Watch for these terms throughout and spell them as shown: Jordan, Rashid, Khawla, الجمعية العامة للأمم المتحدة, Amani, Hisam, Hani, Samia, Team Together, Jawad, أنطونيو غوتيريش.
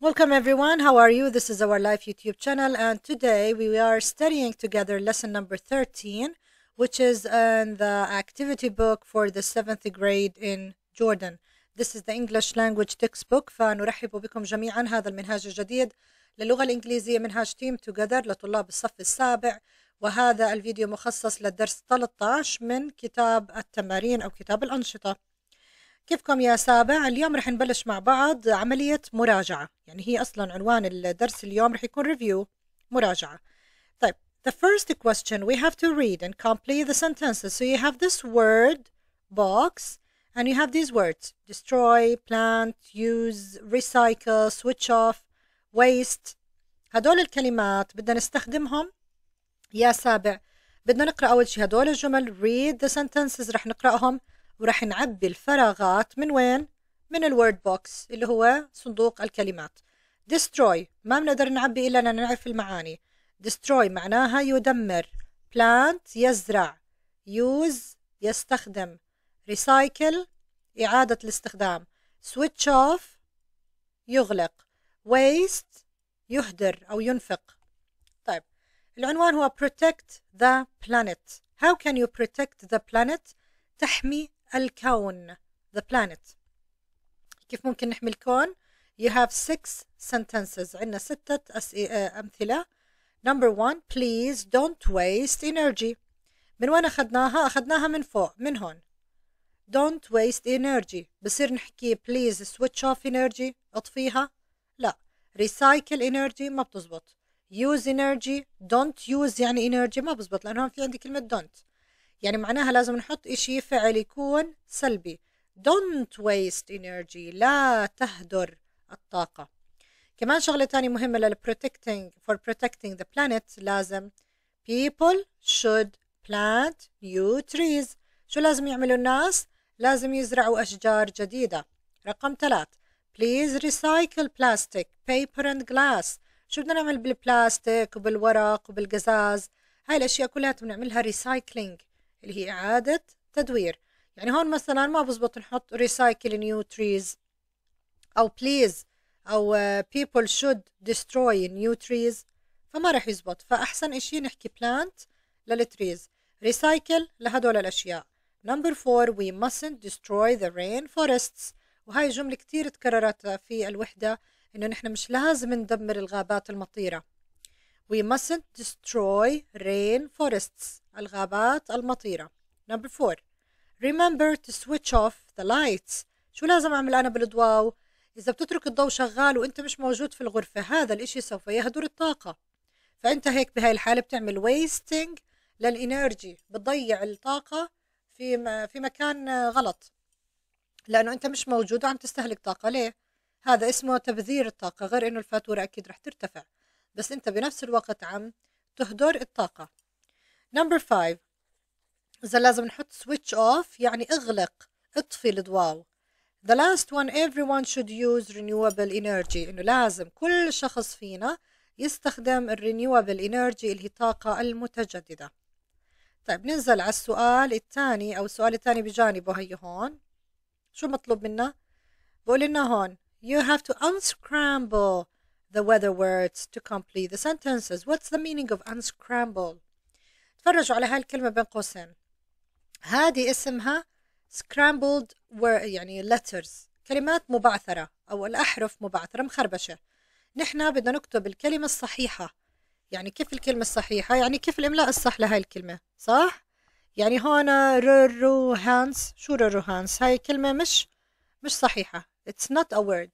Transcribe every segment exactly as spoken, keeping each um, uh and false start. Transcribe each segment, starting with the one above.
Welcome everyone, how are you? This is our live YouTube channel, and today we are studying together lesson number thirteen, which is in the activity book for the seventh grade in Jordan. This is the English language textbook. فنرحب بكم جميعا. هذا المنهاج الجديد للغة الإنجليزية منهاج Team Together لطلاب الصف السابع، وهذا الفيديو مخصص للدرس ثلاثة عشر من كتاب التمارين أو كتاب الأنشطة. كيفكم يا سابع؟ اليوم رح نبلش مع بعض عملية مراجعة، يعني هي أصلا عنوان الدرس اليوم رح يكون ريفيو، مراجعة. طيب the first question we have to read and complete the sentences. So you have this word box and you have these words: destroy, plant, use, recycle, switch off, waste. هدول الكلمات بدنا نستخدمهم يا سابع. بدنا نقرأ أول شيء هدول الجمل، read the sentences، رح نقرأهم ورح نعبي الفراغات من وين؟ من الوورد بوكس اللي هو صندوق الكلمات. destroy ما بنقدر نعبي إلا أن نعرف المعاني. destroy معناها يدمر. plant يزرع. use يستخدم. recycle إعادة الاستخدام. switch off يغلق. waste يهدر أو ينفق. طيب العنوان هو protect the planet. how can you protect the planet؟ تحمي الكون، the planet. كيف ممكن نحمي الكون؟ You have six sentences. عندنا ستة أمثلة. Number one, please don't waste energy. من وين أخذناها؟ أخذناها من فوق، من هون. Don't waste energy. بصير نحكي please switch off energy، أطفيها. لا. Recycle energy ما بتزبط. Use energy، don't use يعني energy ما بزبط، لأن هون في عندي كلمة don't. يعني معناها لازم نحط إشي فعل يكون سلبي. Don't waste energy. لا تهدر الطاقة. كمان شغلة تانية مهمة لل protecting for protecting the planet، لازم people should plant new trees. شو لازم يعملوا الناس؟ لازم يزرعوا أشجار جديدة. رقم ثلاث please recycle plastic, paper and glass. شو بدنا نعمل بالبلاستيك وبالورق وبالقزاز؟ هاي الأشياء كلها بنعملها recycling اللي هي إعادة تدوير. يعني هون مثلا ما بزبط نحط recycle new trees أو please أو people should destroy new trees، فما رح يزبط. فأحسن إشي نحكي plant للتريز، recycle لهدول الأشياء. number four we mustn't destroy the rainforests. وهاي جملة كتير تكررت في الوحدة، إنه نحن مش لازم ندمر الغابات المطيرة. We mustn't destroy rainforests. الغابات المطيرة. Number four. Remember to switch off the lights. شو لازم أعمل أنا بالضواو؟ إذا بتترك الضوء شغال وأنت مش موجود في الغرفة، هذا الإشي سوف يهدر الطاقة. فأنت هيك بهاي الحالة بتعمل wasting للإنرجي، بتضيع الطاقة في في مكان غلط، لأنه أنت مش موجود وعم تستهلك طاقة. ليه؟ هذا اسمه تبذير الطاقة، غير إنه الفاتورة أكيد رح ترتفع، بس أنت بنفس الوقت عم تهدر الطاقة. number five إذا لازم نحط switch off يعني اغلق، اطفي الضواو. the last one everyone should use renewable energy. إنه لازم كل شخص فينا يستخدم ال renewable energy اللي هي الطاقة المتجددة. طيب ننزل على السؤال الثاني، أو السؤال الثاني بجانبه هي هون. شو مطلوب منا؟ بقول لنا هون you have to unscramble the weather words to complete the sentences. What's the meaning of unscramble؟ تفرجوا على هاي الكلمة بين قوسين، هذه اسمها scrambled word، يعني letters، كلمات مبعثرة أو الأحرف مبعثرة مخربشة. نحن بدنا نكتب الكلمة الصحيحة. يعني كيف الكلمة الصحيحة؟ يعني كيف الإملاء الصح لهاي الكلمة، صح؟ يعني هون رورو هانس، شو رورو هانس؟ هاي كلمة مش مش صحيحة. It's not a word.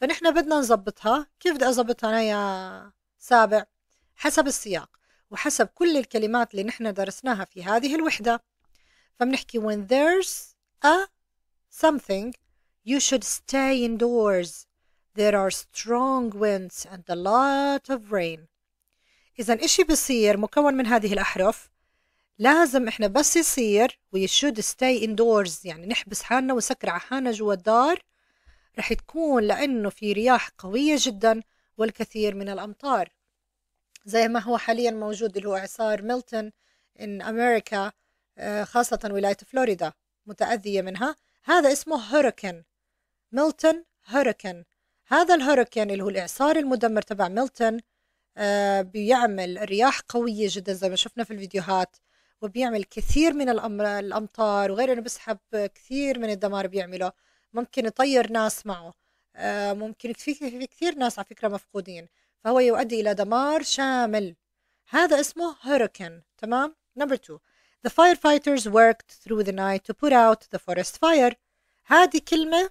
فنحن بدنا نظبطها. كيف بدي أظبطها أنا يا سابع؟ حسب السياق وحسب كل الكلمات اللي نحن درسناها في هذه الوحدة. فبنحكي when there's a something you should stay indoors. There are strong winds and a lot of rain. إذا إشي بصير مكون من هذه الأحرف لازم إحنا بس يصير we should stay indoors، يعني نحبس حالنا ونسكر على حالنا جوا الدار، رح تكون لأنه في رياح قوية جدا والكثير من الأمطار، زي ما هو حاليا موجود اللي هو إعصار ميلتون إن أمريكا، خاصة ولاية فلوريدا متأذية منها. هذا اسمه هوريكان ميلتون. هوريكان هذا الهوريكين اللي هو الإعصار المدمر تبع ميلتون آه بيعمل رياح قوية جدا زي ما شفنا في الفيديوهات، وبيعمل كثير من الأمطار، وغير إنه بسحب كثير من الدمار بيعمله، ممكن يطير ناس معه، آه ممكن في في كثير ناس على فكرة مفقودين، فهو يؤدي إلى دمار شامل. هذا اسمه هوريكين، تمام؟ نمبر تو، the firefighters worked through the night to put out the forest fire. هذه كلمة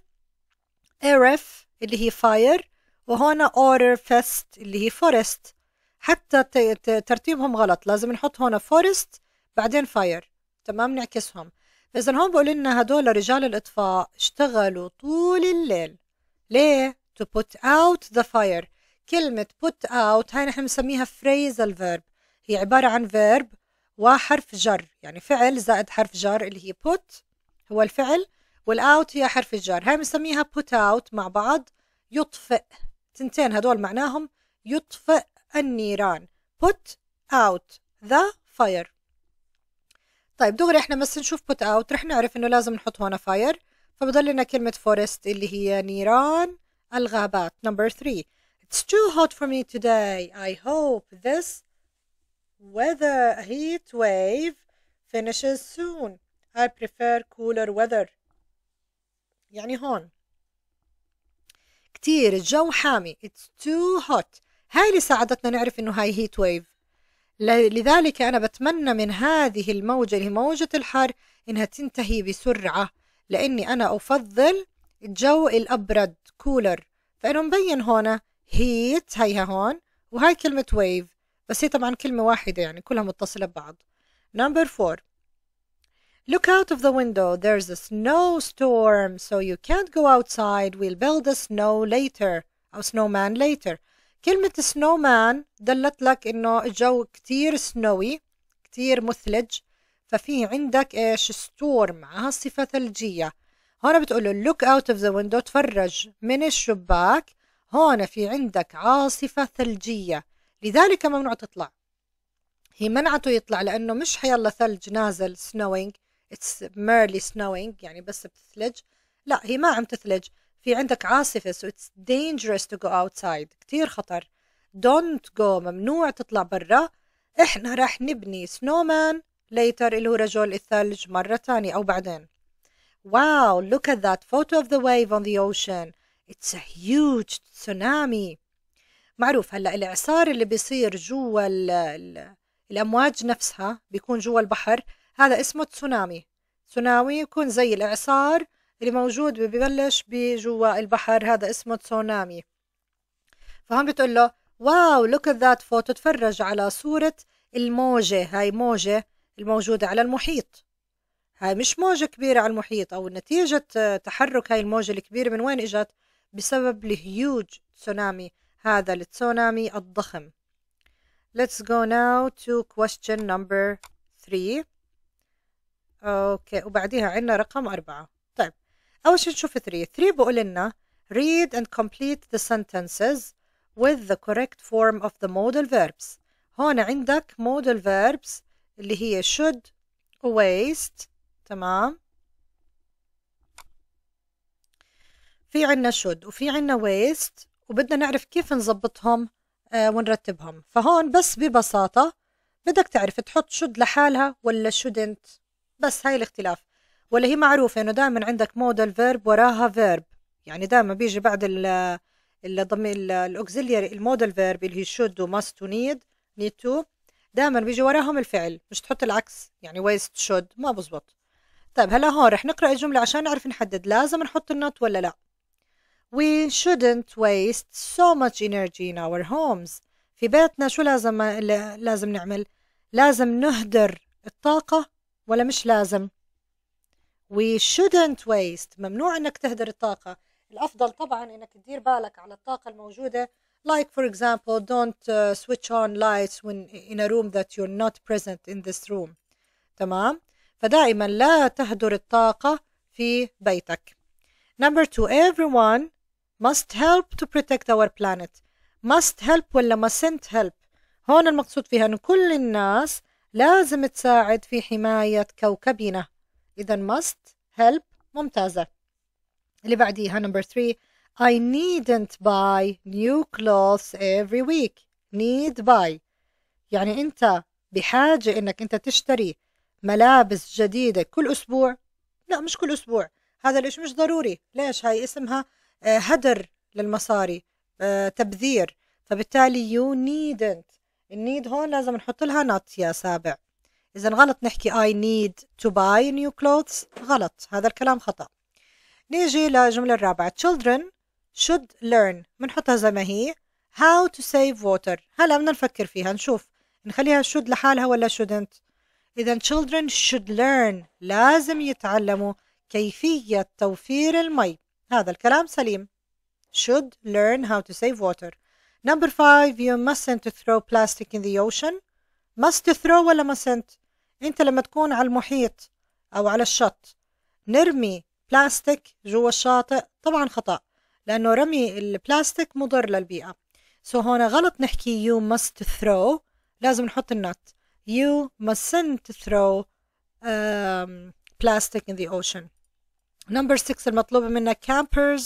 ايرف اللي هي fire، وهنا order fest اللي هي forest، حتى ترتيبهم غلط، لازم نحط هنا forest بعدين fire، تمام؟ نعكسهم. فإذا هون بقول لنا هدول رجال الإطفاء اشتغلوا طول الليل. ليه؟ to put out the fire. كلمة put out هاي نحن بنسميها phrasal verb، هي عبارة عن verb وحرف جر، يعني فعل زائد حرف جر اللي هي put هو الفعل والout هي حرف الجر، هاي بنسميها put out مع بعض يطفئ، تنتين هدول معناهم يطفئ النيران، put out the fire. طيب دغري احنا بس نشوف put out رح نعرف انه لازم نحط هنا fire، فبضل لنا كلمة forest اللي هي نيران الغابات. number three It's too hot for me today. I hope this weather heat wave finishes soon. I prefer cooler weather. يعني هون كتير الجو حامي. It's too hot. هاي اللي ساعدتنا نعرف انه هاي heat wave. لذلك انا بتمنى من هذه الموجة اللي هي موجة الحر انها تنتهي بسرعة، لاني انا افضل الجو الابرد cooler. فانه مبين هون هيت، هيها هون، وهاي كلمة wave، بس هي طبعا كلمة واحدة يعني كلها متصلة ببعض. Number four. Look out of the window. There's a snowstorm, so you can't go outside. We'll build a snow later أو snowman later. كلمة snowman دلت لك إنه الجو كتير سنوي، كتير مثلج، ففي عندك إيش؟ storm معها صفة ثلجية. هون بتقوله look out of the window، تفرج من الشباك، هون في عندك عاصفة ثلجية، لذلك ممنوع تطلع. هي منعته يطلع لأنه مش حيلا ثلج نازل snowing، it's merely snowing يعني بس بتثلج، لا هي ما عم تثلج، في عندك عاصفة so it's dangerous to go outside، كتير خطر. don't go ممنوع تطلع برا، احنا راح نبني snowman later اللي هو رجل الثلج مرة تانية أو بعدين. wow look at that photo of the wave on the ocean. It's a huge tsunami. معروف هلا الاعصار اللي بيصير جوا الامواج نفسها بيكون جوا البحر، هذا اسمه تسونامي. تسونامي يكون زي الاعصار اللي موجود ببلش بجوا البحر، هذا اسمه تسونامي. فهون بتقول له واو لوك ات ذات فوتو، تفرج على صورة الموجة، هاي موجة الموجودة على المحيط، هاي مش موجة كبيرة على المحيط، او نتيجة تحرك هاي الموجة الكبيرة من وين اجت؟ بسبب الهيوج تسونامي، هذا التسونامي الضخم. Let's go now to question number three. اوكي وبعديها عنا رقم أربعة. طيب أول شي نشوف three. three بقول لنا read and complete the sentences with the correct form of the modal verbs. هون عندك modal verbs اللي هي should و waste، تمام؟ في عنا should وفي عنا waste، وبدنا نعرف كيف نظبطهم آه ونرتبهم. فهون بس ببساطة بدك تعرف تحط should لحالها ولا shouldn't، بس هاي الاختلاف. ولا هي معروفة انه دائما عندك modal verb وراها verb، يعني دائما بيجي بعد ال الأوكسيلياري المودال verb اللي هي should و must و need need to، دائما بيجي وراهم الفعل، مش تحط العكس، يعني waste should ما بزبط. طيب هلا هون رح نقرأ الجملة عشان نعرف نحدد لازم نحط النوت ولا لا. We shouldn't waste so much energy in our homes. في بيتنا شو لازم لازم نعمل؟ لازم نهدر الطاقة ولا مش لازم؟ We shouldn't waste، ممنوع انك تهدر الطاقة، الأفضل طبعا انك تدير بالك على الطاقة الموجودة. Like for example, don't uh, switch on lights when in a room that you're not present in this room. تمام؟ فدائما لا تهدر الطاقة في بيتك. Number two, everyone must help to protect our planet. must help ولا mustn't help؟ هون المقصود فيها أن كل الناس لازم تساعد في حماية كوكبنا، إذا must help ممتازة. اللي بعديها number three, I needn't buy new clothes every week. Need buy يعني أنت بحاجة إنك أنت تشتري ملابس جديدة كل أسبوع. لا مش كل أسبوع، هذا الإشي مش ضروري. ليش؟ هاي اسمها هدر للمصاري، تبذير. فبالتالي you needn't. النيد هون لازم نحط لها not يا سابع. إذا غلط نحكي I need to buy new clothes، غلط، هذا الكلام خطأ. نيجي للجملة الرابعة. Children should learn، بنحطها زي ما هي. How to save water، هلا بدنا نفكر فيها نشوف نخليها should لحالها ولا shouldn't. إذا children should learn، لازم يتعلموا كيفية توفير المي. هذا الكلام سليم. Should learn how to save water. Number five, you mustn't throw plastic in the ocean. Must throw ولا mustn't؟ أنت لما تكون على المحيط أو على الشط نرمي بلاستيك جوا الشاطئ، طبعا خطأ، لأنه رمي البلاستيك مضر للبيئة. So هنا غلط نحكي you must throw، لازم نحط النوت. You mustn't throw um, plastic in the ocean. Number six المطلوبة منا campers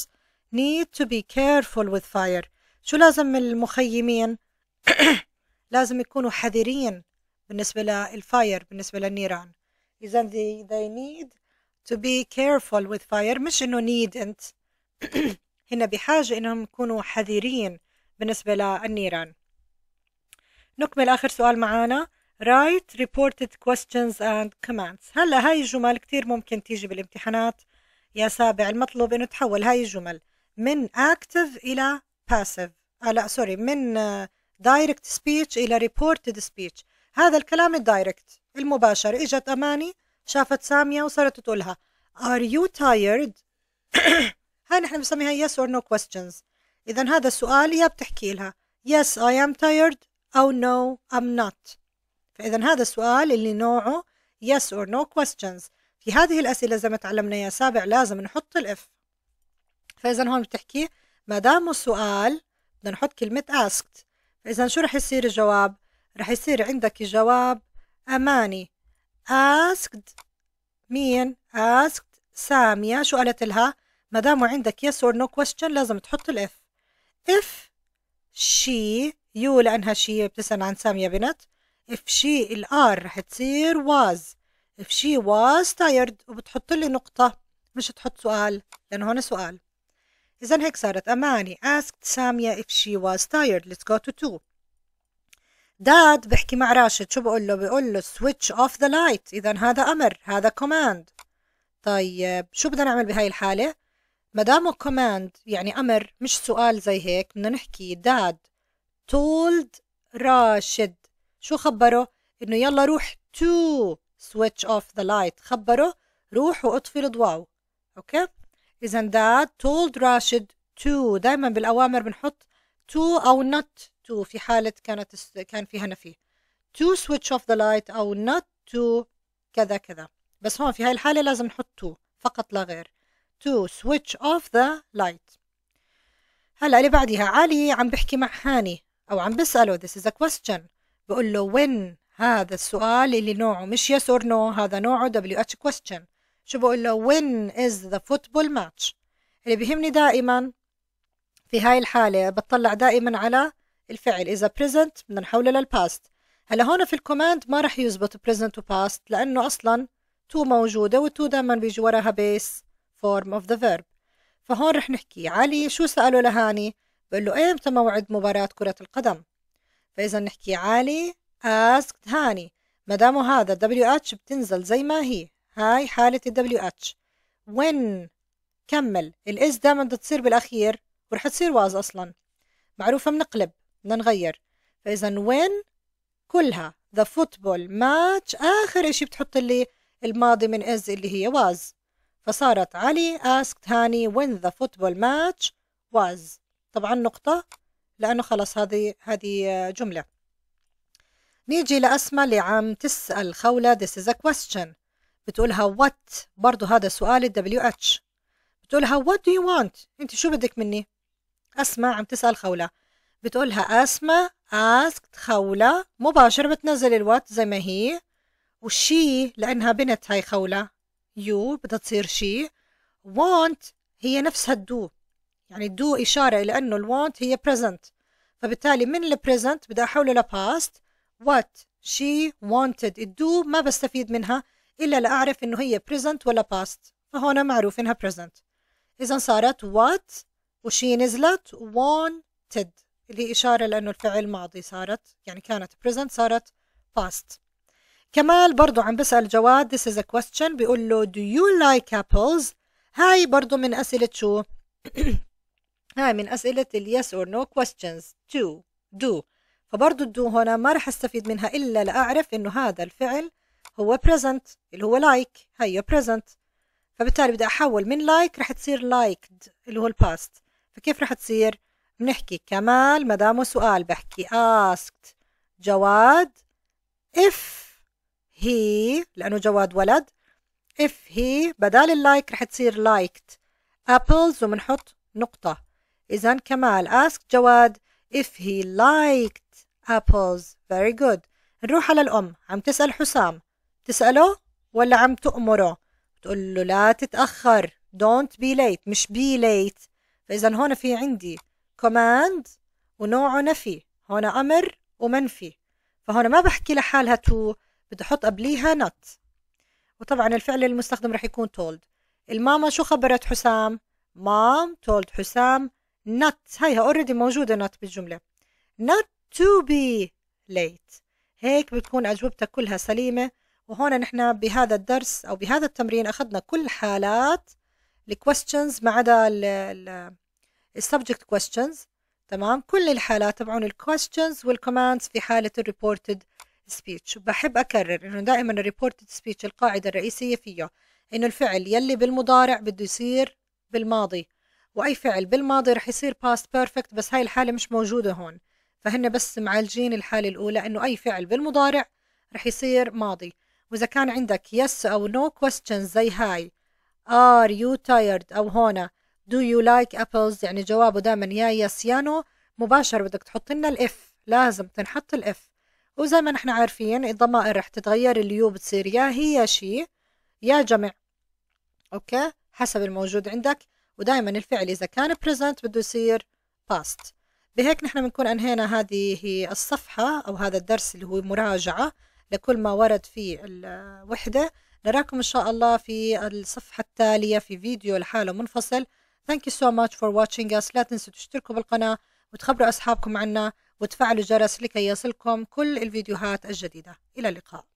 need to be careful with fire. شو لازم المخيمين؟ لازم يكونوا حذرين بالنسبة للفاير، بالنسبة للنيران. إذا they, they need to be careful with fire، مش إنه needn't. هنا بحاجة إنهم يكونوا حذرين بالنسبة للنيران. نكمل آخر سؤال معانا. Write reported questions and comments. هلا هاي الجمل كتير ممكن تيجي بالامتحانات يا سابع. المطلوب إنه تحول هاي الجمل من active إلى passive. آه لا سوري، من direct speech إلى reported speech. هذا الكلام الدايركت المباشر. إجت أماني شافت سامية وصارت تقولها Are you tired؟ هاي نحن بنسميها yes or no questions. إذا هذا السؤال هي بتحكي لها Yes I am tired أو No I'm not. فإذا هذا السؤال اللي نوعه yes or no questions. في هذه الأسئلة زي ما تعلمنا يا سابع لازم نحط الإف. فإذا هون بتحكي ما دام السؤال بدنا نحط كلمة asked. فإذا شو رح يصير الجواب؟ رح يصير عندك الجواب أماني asked مين؟ asked سامية. شو قالت لها؟ ما دام عندك yes or no question لازم تحط الإف. if she you لأنها she بتسأل عن سامية بنت. if she الآر رح تصير was. if she was tired وبتحط لي نقطة، مش تحط سؤال لأنه هون سؤال. إذا هيك صارت أماني asked سامية if she was tired. let's go to two. داد بحكي مع راشد، شو بقول له؟ بقول له switch off the light. إذا هذا أمر، هذا command. طيب شو بدنا نعمل بهاي الحالة؟ ما دامه command يعني أمر مش سؤال زي هيك، بدنا نحكي داد told راشد. شو خبره؟ إنه يلا روح to switch off the light. خبره روح وأطفي الضواو. أوكي؟ إذا داد told راشد to. دايما بالأوامر بنحط to أو not to في حالة كانت كان فيها نفي. to switch off the light أو not to كذا كذا. بس هون في هاي الحالة لازم نحط to فقط لا غير. to switch off the light. هلا اللي بعديها علي عم بحكي مع هاني أو عم بسأله this is a question. بقول له when. هذا السؤال اللي نوعه مش yes or no، هذا نوعه wh question. شو بقول له؟ when is the football match. اللي بيهمني دائما في هاي الحالة بتطلع دائما على الفعل. إذا present بدنا نحوله للpast. هلا هون في الكوماند ما رح يزبط present و past لأنه أصلا to موجودة والتو دائما بيجي وراها base form of the verb. فهون رح نحكي علي شو سأله لهاني؟ بقول له إمتى موعد مباراة كرة القدم. فإذا نحكي علي asked هاني. ما دامه هذا wh بتنزل زي ما هي، هاي حالة wh. when كمل الاس دائما بدها تصير بالأخير ورح تصير واز أصلا معروفة، بنقلب بدنا نغير. فإذا when كلها the football match آخر إشي بتحط لي الماضي من is اللي هي was. فصارت علي asked هاني when the football match was. طبعا نقطة لأنه خلص هذه هذه جملة. نيجي لأسماء اللي عم تسأل خولة this is a question. بتقولها what، برضو هذا سؤال ال wh. بتقولها what do you want، انت شو بدك مني؟ أسماء عم تسأل خولة، بتقولها أسماء asked خولة مباشر بتنزل الوات زي ما هي، والشي لأنها بنت هاي خولة you بدها تصير شي. want هي نفسها الدو يعني do إشارة إلى أنه الوانت هي present، فبالتالي من البريزنت بدي أحوله لباست. what she wanted الدو ما بستفيد منها إلا لأعرف إنه هي present ولا past، فهنا معروف إنها present. إذا صارت what وشي نزلت wanted اللي هي إشارة لأنه الفعل ماضي، صارت يعني كانت present صارت past. كمال برضو عم بسأل جواد this is a question، بيقول له do you like apples؟ هاي برضو من أسئلة شو؟ هاي من أسئلة ال yes or no questions to do، فبرضو الدو هنا ما رح استفيد منها إلا لأعرف إنه هذا الفعل هو present اللي هو like، هي present، فبالتالي بدي أحول من like رح تصير liked اللي هو الباست. فكيف رح تصير؟ بنحكي كمال مدامه سؤال بحكي asked جواد if he، لأنه جواد ولد، if he بدال اللايك رح تصير liked apples وبنحط نقطة. إذا كمال asked جواد if he liked apples. very good. نروح على الأم، عم تسأل حسام تسأله ولا عم تأمره؟ تقول له لا تتأخر don't be late مش be late. فإذا هون في عندي command ونوعه نفي، هنا أمر ومنفي، فهنا ما بحكي لحالها to، بدي أحط قبليها not، وطبعا الفعل المستخدم رح يكون told. الماما شو خبرت حسام؟ mom told حسام not، هيها اوريدي موجودة not بالجملة، not to be late. هيك بتكون أجوبتك كلها سليمة. وهون نحن بهذا الدرس أو بهذا التمرين أخذنا كل حالات الكويستشنز ما عدا السبجكت كويستشنز، تمام؟ كل الحالات تبعون الكويستشنز والكوماندز في حالة الريبورتد سبيتش. بحب أكرر إنه دائما الريبورتد سبيتش القاعدة الرئيسية فيه إنه الفعل يلي بالمضارع بده يصير بالماضي، وأي فعل بالماضي رح يصير باست بيرفكت، بس هاي الحالة مش موجودة هون، فهن بس معالجين الحالة الأولى إنه أي فعل بالمضارع رح يصير ماضي. وإذا كان عندك yes أو no questions زي هاي are you tired أو هنا do you like apples، يعني جوابه دائما يا yes يا no، مباشر بدك تحط لنا الإف، لازم تنحط الإف. وزي ما نحن عارفين الضمائر رح تتغير، اليو بتصير يا هي يا شي يا جمع، أوكي حسب الموجود عندك. ودائما الفعل إذا كان present بده يصير past. بهيك نحن بنكون أنهينا هذه الصفحة أو هذا الدرس اللي هو مراجعة لكل ما ورد في الوحدة. نراكم إن شاء الله في الصفحة التالية في فيديو لحاله منفصل. Thank you so much for watching us. لا تنسوا تشتركوا بالقناة وتخبروا أصحابكم عنا وتفعلوا الجرس لكي يصلكم كل الفيديوهات الجديدة. إلى اللقاء.